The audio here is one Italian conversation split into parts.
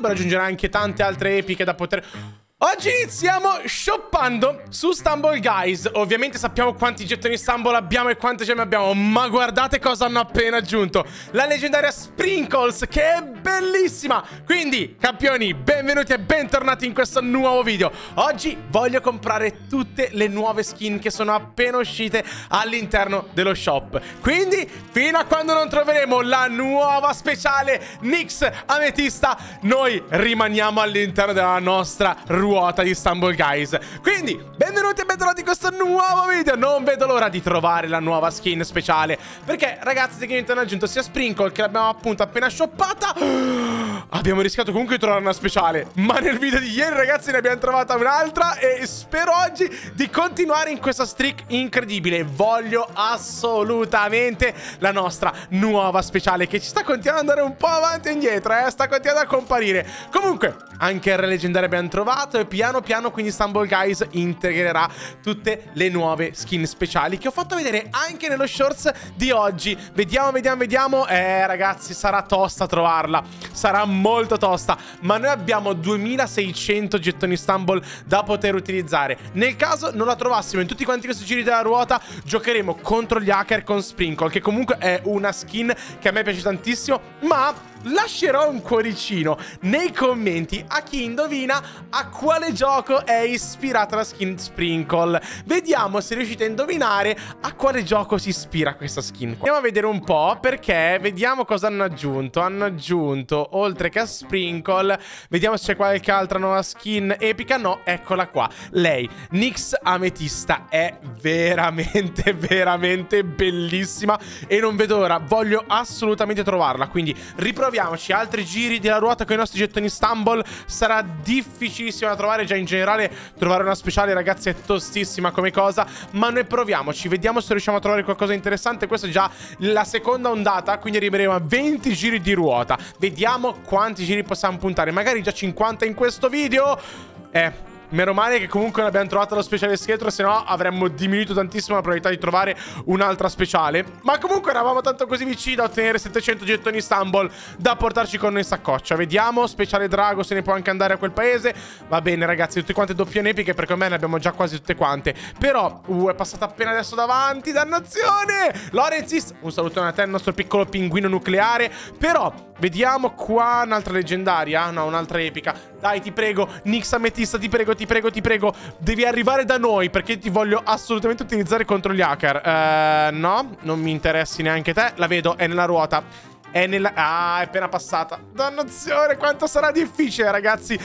dovrebbero aggiungere anche tante altre epiche da poter... Oggi iniziamo shoppando su Stumble Guys. Ovviamente sappiamo quanti gettoni Stumble abbiamo e quante gemme abbiamo, ma guardate cosa hanno appena aggiunto: la leggendaria Sprinkles, che è bellissima. Quindi campioni, benvenuti e bentornati in questo nuovo video. Oggi voglio comprare tutte le nuove skin che sono appena uscite all'interno dello shop. Quindi fino a quando non troveremo la nuova speciale Nyx Ametista, noi rimaniamo all'interno della nostra ruota di Stumble Guys. Quindi benvenuti e bentornati in questo nuovo video. Non vedo l'ora di trovare la nuova skin speciale, perché ragazzi tecnicamente hanno aggiunto sia Sprinkle, che l'abbiamo appunto appena shoppata. Abbiamo rischiato comunque di trovare una speciale, ma nel video di ieri ragazzi ne abbiamo trovata un'altra e spero oggi di continuare in questa streak incredibile. Voglio assolutamente la nostra nuova speciale, che ci sta continuando ad andare un po' avanti e indietro, sta continuando a comparire. Comunque anche il re leggendario abbiamo trovato, e piano piano quindi Stumble Guys integrerà tutte le nuove skin speciali che ho fatto vedere anche nello shorts di oggi. Vediamo. Ragazzi, sarà tosta trovarla, sarà molto tosta, ma noi abbiamo 2600 gettoni Stumble da poter utilizzare. Nel caso non la trovassimo in tutti quanti questi giri della ruota, giocheremo contro gli hacker con Sprinkle, che comunque è una skin che a me piace tantissimo, ma... lascerò un cuoricino nei commenti a chi indovina a quale gioco è ispirata la skin Sprinkle. Vediamo se riuscite a indovinare a quale gioco si ispira questa skin qua. Andiamo a vedere un po', perché vediamo cosa hanno aggiunto. Hanno aggiunto, oltre che a Sprinkle, vediamo se c'è qualche altra nuova skin epica. No, eccola qua, lei, Nyx Ametista. È veramente, veramente bellissima e non vedo l'ora, voglio assolutamente trovarla. Quindi riproviamo altri giri della ruota con i nostri gettoni Stumble. Sarà difficilissimo da trovare, già in generale trovare una speciale ragazzi è tostissima come cosa, ma noi proviamoci, vediamo se riusciamo a trovare qualcosa di interessante. Questa è già la seconda ondata, quindi arriveremo a 20 giri di ruota. Vediamo quanti giri possiamo puntare, magari già 50 in questo video. Meno male che comunque non abbiamo trovato lo speciale scheletro, se no avremmo diminuito tantissimo la probabilità di trovare un'altra speciale. Ma comunque eravamo tanto così vicini da ottenere 700 gettoni Stumble da portarci con noi in saccoccia. Vediamo, speciale drago, se ne può anche andare a quel paese. Va bene ragazzi, tutte quante doppie epiche, perché ormai ne abbiamo già quasi tutte quante. Però, è passata appena adesso davanti, dannazione! Lorenzis, un salutone a te, il nostro piccolo pinguino nucleare. Però, vediamo qua un'altra leggendaria. No, un'altra epica. Dai, ti prego, Nyx Ametista, ti prego, ti prego, ti prego, devi arrivare da noi, perché ti voglio assolutamente utilizzare contro gli hacker. No, non mi interessi neanche te. La vedo, è nella ruota. È nella... ah, è appena passata. Dannazione, quanto sarà difficile ragazzi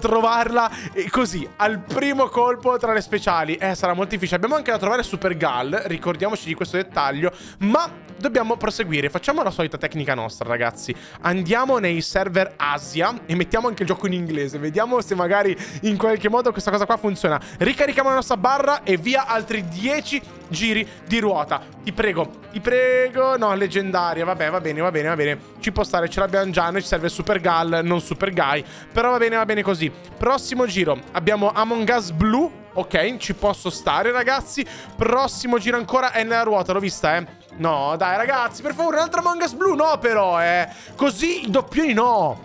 trovarla così al primo colpo tra le speciali. Sarà molto difficile. Abbiamo anche da trovare Super Gal, ricordiamoci di questo dettaglio. Ma dobbiamo proseguire. Facciamo la solita tecnica nostra ragazzi. Andiamo nei server Asia e mettiamo anche il gioco in inglese. Vediamo se magari in qualche modo questa cosa qua funziona. Ricarichiamo la nostra barra e via, altri 10 giri di ruota. Ti prego, ti prego. No, leggendaria, vabbè, va bene, va bene, va bene, ci può stare, ce l'abbiamo già. Noi ci serve Super Gal, non Super Guy, però va bene così. Prossimo giro abbiamo Among Us Blue, ok, ci posso stare ragazzi. Prossimo giro ancora è nella ruota, l'ho vista no dai ragazzi, per favore, un'altra Among Us Blue no, però così i doppioni no.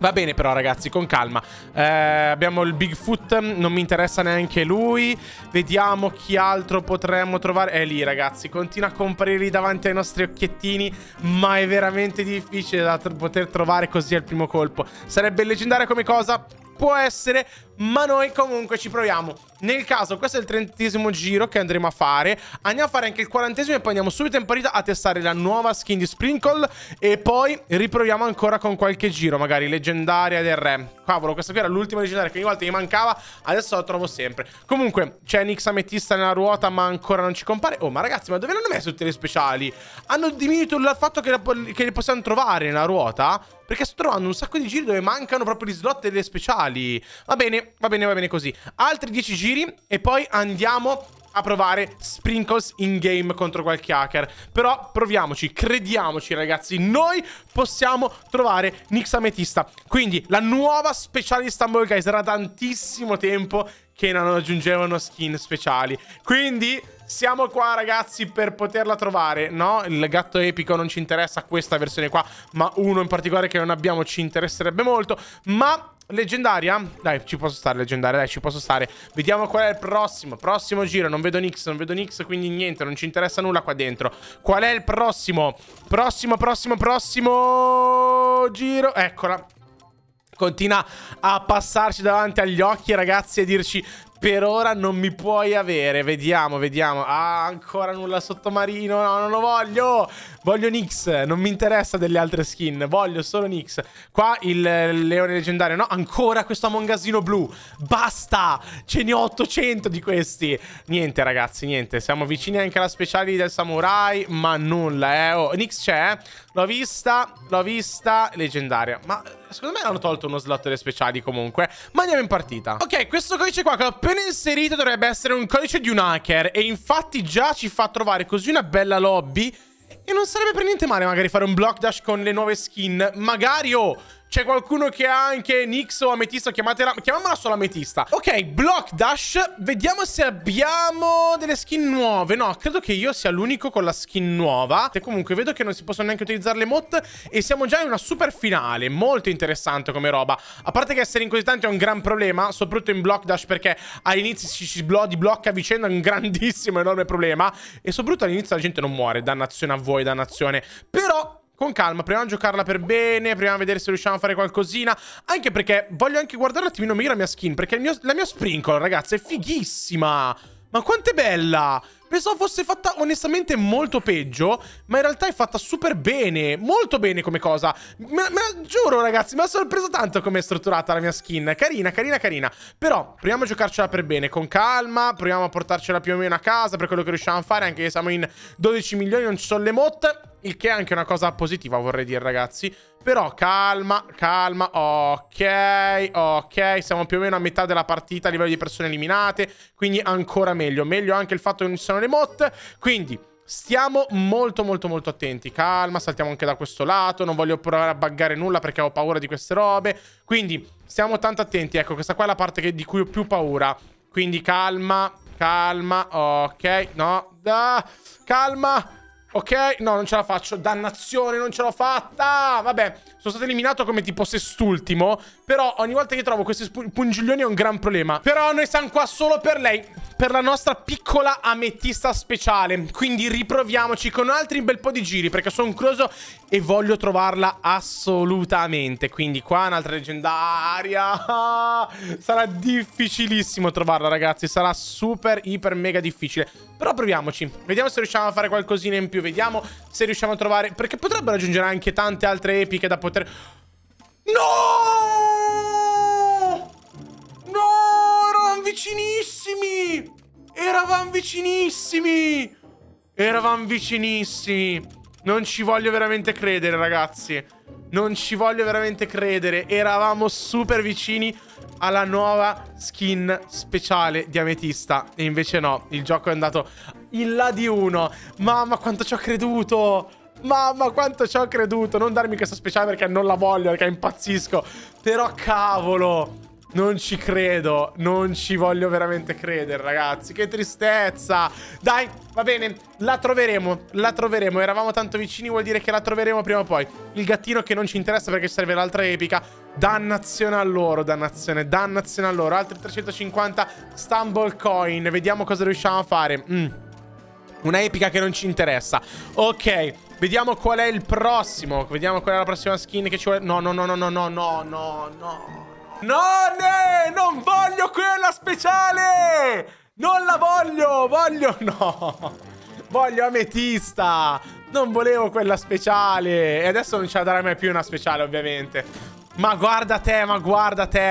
Va bene però ragazzi, con calma. Abbiamo il Bigfoot, non mi interessa neanche lui. Vediamo chi altro potremmo trovare. È lì ragazzi, continua a comparire lì davanti ai nostri occhiettini, ma è veramente difficile da poter trovare così al primo colpo. Sarebbe leggendaria come cosa? Può essere, ma noi comunque ci proviamo. Nel caso, questo è il 30° giro che andremo a fare. Andiamo a fare anche il 40° e poi andiamo subito in partita a testare la nuova skin di Sprinkle. E poi riproviamo ancora con qualche giro, magari leggendaria del re. Cavolo, questa qui era l'ultima leggendaria che ogni volta mi mancava, adesso la trovo sempre. Comunque, c'è Nyx Ametista nella ruota, ma ancora non ci compare. Oh, ma ragazzi, ma dove l'hanno messo tutte le speciali? Hanno diminuito il fatto che le possiamo trovare nella ruota? Perché sto trovando un sacco di giri dove mancano proprio gli slot delle speciali. Va bene, va bene, va bene così. Altri 10 giri e poi andiamo a provare Sprinkles in game contro qualche hacker. Però proviamoci, crediamoci ragazzi, noi possiamo trovare Nyx Ametista. Quindi la nuova speciale di Stumble Guys, era tantissimo tempo che non aggiungevano skin speciali. Quindi siamo qua ragazzi per poterla trovare. No, il gatto epico non ci interessa, questa versione qua, ma uno in particolare che non abbiamo ci interesserebbe molto. Ma leggendaria? Dai, ci posso stare, leggendaria, dai, ci posso stare. Vediamo qual è il prossimo giro. Non vedo Nyx, quindi niente, non ci interessa nulla qua dentro. Qual è il prossimo giro? Eccola. Continua a passarci davanti agli occhi, ragazzi, e dirci: per ora non mi puoi avere. Vediamo, vediamo. Ah, ancora nulla sottomarino. No, non lo voglio. Voglio Nyx. Non mi interessa delle altre skin. Voglio solo Nyx. Qua il leone leggendario. No, ancora questo Among Us blu. Basta. Ce ne ho 800 di questi. Niente, ragazzi, niente. Siamo vicini anche alla speciale del samurai. Ma nulla, eh. Oh, Nyx c'è, eh? L'ho vista. L'ho vista. Leggendaria. Ma secondo me hanno tolto uno slot delle speciali comunque. Ma andiamo in partita. Ok, questo codice qua che ho appena inserito dovrebbe essere un codice di un hacker, e infatti già ci fa trovare così una bella lobby. E non sarebbe per niente male magari fare un block dash con le nuove skin. Magari, oh, c'è qualcuno che ha anche Nyx o Ametista, chiamiamola solo Ametista. Ok, block dash, vediamo se abbiamo delle skin nuove. No, credo che io sia l'unico con la skin nuova. E comunque vedo che non si possono neanche utilizzare le mod, e siamo già in una super finale. Molto interessante come roba. A parte che essere in così tanti è un gran problema, soprattutto in block dash, perché all'inizio si blocca a vicenda, è un grandissimo, enorme problema. E soprattutto all'inizio la gente non muore. Dannazione a voi, dannazione. Però con calma, proviamo a giocarla per bene, proviamo a vedere se riusciamo a fare qualcosina. Anche perché voglio anche guardare un attimino meglio la mia skin, perché la mia Sprinkle, ragazzi, è fighissima. Ma quanto è bella! Pensavo fosse fatta onestamente molto peggio, ma in realtà è fatta super bene. Molto bene come cosa. Me la giuro, ragazzi, mi ha sorpreso tanto come è strutturata la mia skin. Carina, carina, carina. Però proviamo a giocarcela per bene, con calma. Proviamo a portarcela più o meno a casa per quello che riusciamo a fare. Anche che siamo in 12 milioni, non ci sono le mod, il che è anche una cosa positiva, vorrei dire, ragazzi. Però calma, calma. Ok, ok. Siamo più o meno a metà della partita a livello di persone eliminate, quindi ancora meglio. Meglio anche il fatto che non ci sono le mod, quindi stiamo molto molto attenti. Calma, saltiamo anche da questo lato. Non voglio provare a buggare nulla perché ho paura di queste robe, quindi stiamo tanto attenti. Ecco, questa qua è la parte di cui ho più paura, quindi calma, calma. Ok, no, calma. Ok, no, non ce la faccio, dannazione, non ce l'ho fatta. Vabbè, sono stato eliminato come tipo sest'ultimo. Però ogni volta che trovo questi pungiglioni è un gran problema. Però noi siamo qua solo per lei, per la nostra piccola ametista speciale. Quindi riproviamoci con altri un bel po' di giri, perché sono curioso e voglio trovarla assolutamente. Quindi qua un'altra leggendaria. Sarà difficilissimo trovarla, ragazzi. Sarà super, iper, mega difficile. Però proviamoci, vediamo se riusciamo a fare qualcosina in più. Vediamo se riusciamo a trovare, perché potrebbero aggiungere anche tante altre epiche da poter... No! No! Eravamo vicinissimi! Eravamo vicinissimi! Eravamo vicinissimi! Non ci voglio veramente credere, ragazzi. Non ci voglio veramente credere. Eravamo super vicini alla nuova skin speciale di Ametista. E invece no, il gioco è andato in là di uno. Mamma, quanto ci ho creduto! Mamma, quanto ci ho creduto! Non darmi questa speciale perché non la voglio, perché impazzisco. Però cavolo, non ci credo. Non ci voglio veramente credere, ragazzi. Che tristezza. Dai, va bene, la troveremo. La troveremo, eravamo tanto vicini, vuol dire che la troveremo prima o poi. Il gattino che non ci interessa perché serve l'altra epica. Dannazione a loro, dannazione, dannazione a loro. Altri 350 Stumble Coin. Vediamo cosa riusciamo a fare. Una epica che non ci interessa. Ok, vediamo qual è il prossimo. Vediamo qual è la prossima skin che ci vuole. No, no, no, no, no, no, no, no, no. No, ne, non voglio quella speciale! Non la voglio! Voglio, no! Voglio Ametista! Non volevo quella speciale! E adesso non ce la darai mai più una speciale, ovviamente. Ma guarda te,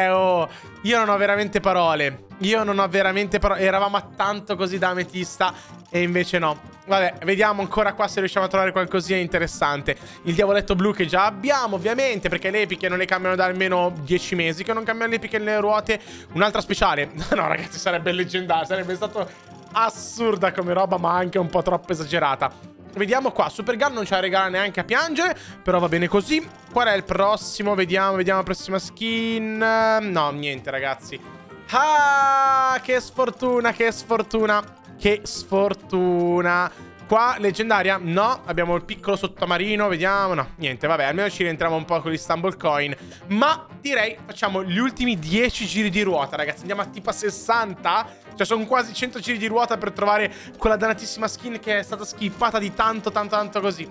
oh! Io non ho veramente parole. Io non ho veramente parole. Eravamo a tanto così da Ametista e invece no. Vabbè, vediamo ancora qua se riusciamo a trovare qualcosina interessante. Il diavoletto blu che già abbiamo, ovviamente, perché le epiche non le cambiano da almeno 10 mesi che non cambiano le epiche nelle ruote. Un'altra speciale. No, ragazzi, sarebbe leggendaria. Sarebbe stata assurda come roba, ma anche un po' troppo esagerata. Vediamo qua. Super Gal non ce la regala neanche a piangere, però va bene così. Qual è il prossimo? Vediamo, vediamo la prossima skin. No, niente, ragazzi. Ah, che sfortuna, che sfortuna. Che sfortuna. Qua leggendaria? No. Abbiamo il piccolo sottomarino. Vediamo. No, niente, vabbè. Almeno ci rientriamo un po' con gli Stumble Coin. Ma direi facciamo gli ultimi 10 giri di ruota, ragazzi. Andiamo a tipo a 60. Cioè sono quasi 100 giri di ruota per trovare quella dannatissima skin che è stata skippata di tanto così.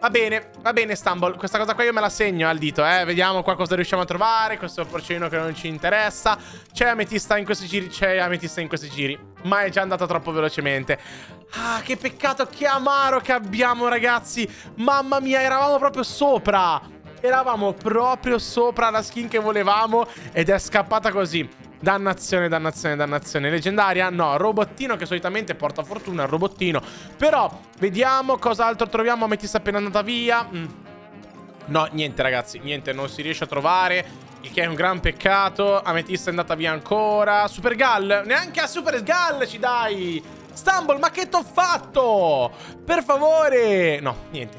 Va bene Stumble. Questa cosa qua io me la segno al dito, eh. Vediamo qua cosa riusciamo a trovare. Questo porcino che non ci interessa. C'è Ametista in questi giri. Ma è già andata troppo velocemente. Ah, che peccato, che amaro che abbiamo, ragazzi. Mamma mia, eravamo proprio sopra. Eravamo proprio sopra la skin che volevamo ed è scappata così. Dannazione. Leggendaria? No. Robottino, che solitamente porta fortuna, il robottino. Però vediamo cos'altro troviamo. Ametista appena andata via. No, niente ragazzi, niente, non si riesce a trovare, il che è un gran peccato. Ametista è andata via ancora. Super Gal? Neanche a Super Gal ci dai! Stumble, ma che t'ho fatto? Per favore. No, niente.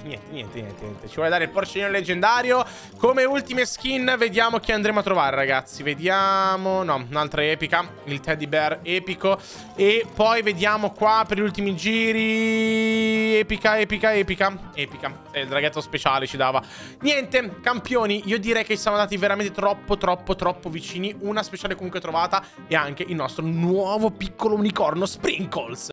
Ci vuole dare il porcino leggendario. Come ultime skin vediamo chi andremo a trovare, ragazzi. Vediamo. No, un'altra epica. Il teddy bear epico. E poi vediamo qua per gli ultimi giri. Epica. Il draghetto speciale ci dava. Niente, campioni. Io direi che siamo andati veramente troppo vicini. Una speciale comunque trovata. E anche il nostro nuovo piccolo unicorno Sprinkles.